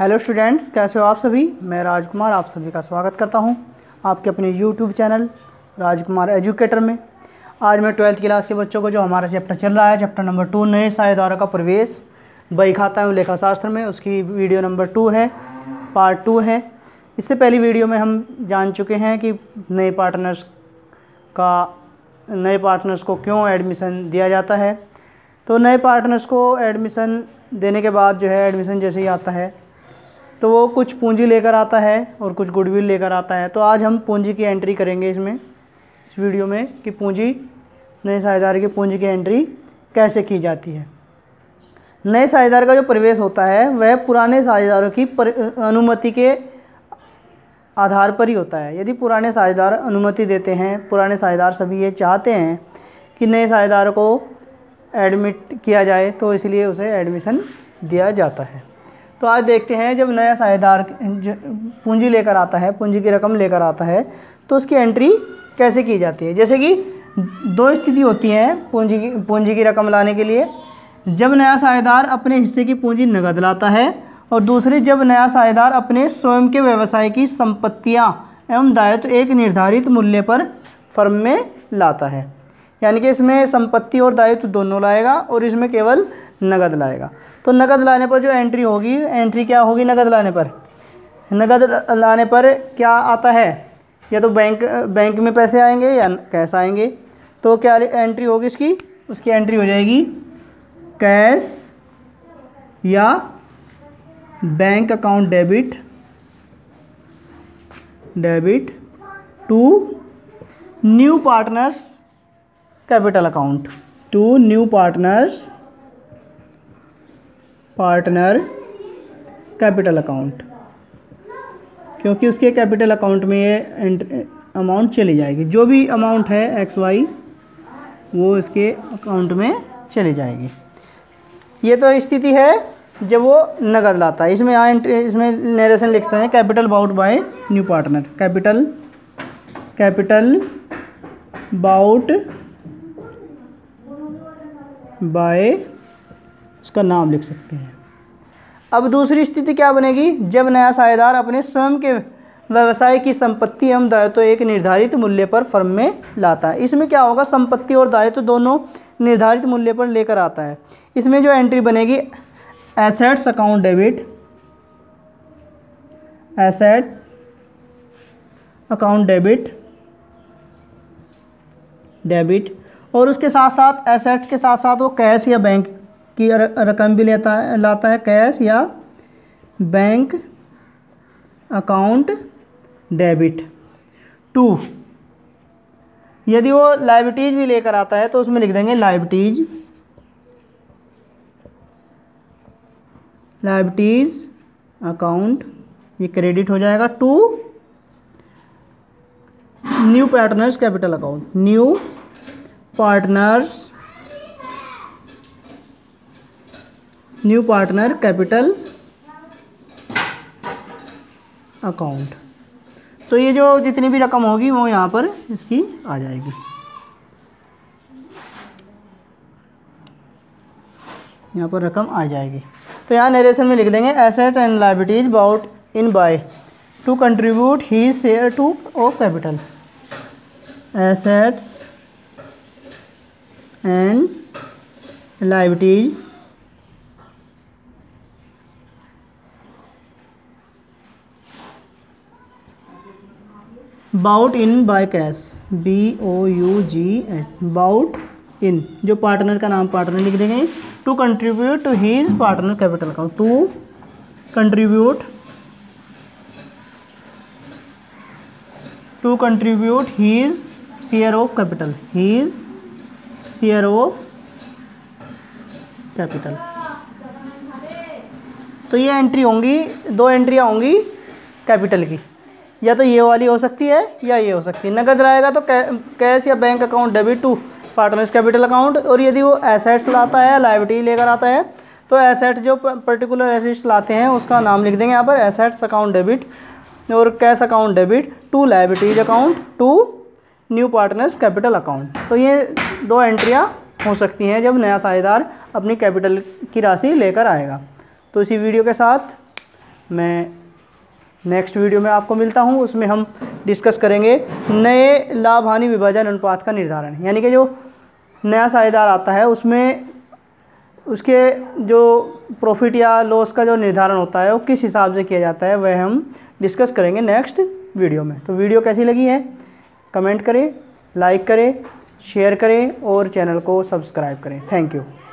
Hello students, कैसे हो आप सभी। मैं राजकुमार आप सभी का स्वागत करता हूं आपके अपने यूट्यूब चैनल राजकुमार एजुकेटर में। आज मैं ट्वेल्थ क्लास के बच्चों को जो हमारा चैप्टर चल रहा है, चैप्टर नंबर 2 नए साझेदारों का प्रवेश बहीखाता एवं लेखाशास्त्र में, उसकी वीडियो नंबर 2 है, पार्ट 2 है। इससे पहली वीडियो में हम जान चुके हैं कि नए पार्टनर्स को क्यों एडमिशन दिया जाता है। तो नए पार्टनर्स को एडमिशन देने के बाद जो है, एडमिशन जैसे ही आता है तो वो कुछ पूंजी लेकर आता है और कुछ गुडविल लेकर आता है। तो आज हम पूंजी की एंट्री करेंगे इसमें, इस वीडियो में, कि पूंजी, नए साझेदार की पूंजी की एंट्री कैसे की जाती है। नए साझेदार का जो प्रवेश होता है वह पुराने साझेदारों की अनुमति के आधार पर ही होता है। यदि पुराने साझेदार अनुमति देते हैं, पुराने साझेदार सभी ये चाहते हैं कि नए साझेदार को एडमिट किया जाए, तो इसलिए उसे एडमिशन दिया जाता है। तो आज देखते हैं, जब नया साझेदार पूंजी लेकर आता है, पूंजी की रकम लेकर आता है, तो उसकी एंट्री कैसे की जाती है। जैसे कि दो स्थिति होती हैं पूंजी की रकम लाने के लिए। जब नया साझेदार अपने हिस्से की पूंजी नगद लाता है, और दूसरी जब नया साझेदार अपने स्वयं के व्यवसाय की संपत्तियां एवं दायित्व एक निर्धारित मूल्य पर फर्म में लाता है। यानी कि इसमें संपत्ति और दायित्व दोनों लाएगा और इसमें केवल नगद लाएगा। तो नगद लाने पर जो एंट्री होगी, एंट्री क्या होगी नगद लाने पर। नगद लाने पर क्या आता है, या तो बैंक में पैसे आएंगे या कैश आएंगे। तो क्या एंट्री होगी उसकी एंट्री हो जाएगी कैश या bank account debit to new partners capital account to new partner capital account, क्योंकि उसके कैपिटल अकाउंट में ये अमाउंट चली जाएगी। जो भी अमाउंट है एक्स वाई, वो इसके अकाउंट में चली जाएगी। ये तो स्थिति है जब वो नगद लाता है। इसमें नरेशन लिखते हैं capital brought by new partner, capital brought by, उसका नाम लिख सकते हैं। अब दूसरी स्थिति क्या बनेगी, जब नया साझेदार अपने स्वयं के व्यवसाय की संपत्ति एवं दायित्व एक निर्धारित मूल्य पर फर्म में लाता है। इसमें क्या होगा, संपत्ति और दायित्व दोनों निर्धारित मूल्य पर लेकर आता है। इसमें जो एंट्री बनेगी एसेट्स अकाउंट डेबिट, डेबिट, और उसके साथ साथ एसेट्स के साथ साथ वो कैश या बैंक की रकम भी लाता है कैश या बैंक अकाउंट डेबिट टू। यदि वो लायबिलिटीज भी लेकर आता है तो उसमें लिख देंगे लायबिलिटीज अकाउंट, ये क्रेडिट हो जाएगा to new partners capital account new partner capital account. तो ये जो जितनी भी रकम होगी वो यहाँ पर इसकी आ जाएगी। यहाँ पर रकम आ जाएगी। तो यहाँ नरेशन में लिख देंगे asset and liabilities brought in by to contribute his share to of capital, assets and liabilities brought in by cash, BOUGH brought in, जो पार्टनर का नाम पार्टनर लिख देंगे, to contribute to his partner capital account, to contribute his share of capital, तो ये entry होंगी, दो एंट्रियाँ होंगी कैपिटल की। या तो ये वाली हो सकती है या ये हो सकती है। नगद लाएगा तो कैश या bank account debit to partners capital account, और यदि वो एसेट्स लाता है, लायबिलिटी लेकर आता है, तो एसेट्स, जो पर्टिकुलर एसेट्स लाते हैं उसका नाम लिख देंगे यहाँ पर एसेट्स अकाउंट डेबिट और cash account debit to liabilities account to new partners capital account. तो ये दो एंट्रियाँ हो सकती हैं जब नया साझेदार अपनी कैपिटल की राशि लेकर आएगा। तो इसी वीडियो के साथ मैं नेक्स्ट वीडियो में आपको मिलता हूँ। उसमें हम डिस्कस करेंगे नए लाभ हानि विभाजन अनुपात का निर्धारण, यानी कि जो नया साझेदार आता है उसमें उसके जो प्रॉफिट या लॉस का जो निर्धारण होता है वो किस हिसाब से किया जाता है, वह हम डिस्कस करेंगे नेक्स्ट वीडियो में। तो वीडियो कैसी लगी है कमेंट करें, लाइक करें, शेयर करें और चैनल को सब्सक्राइब करें। Thank you.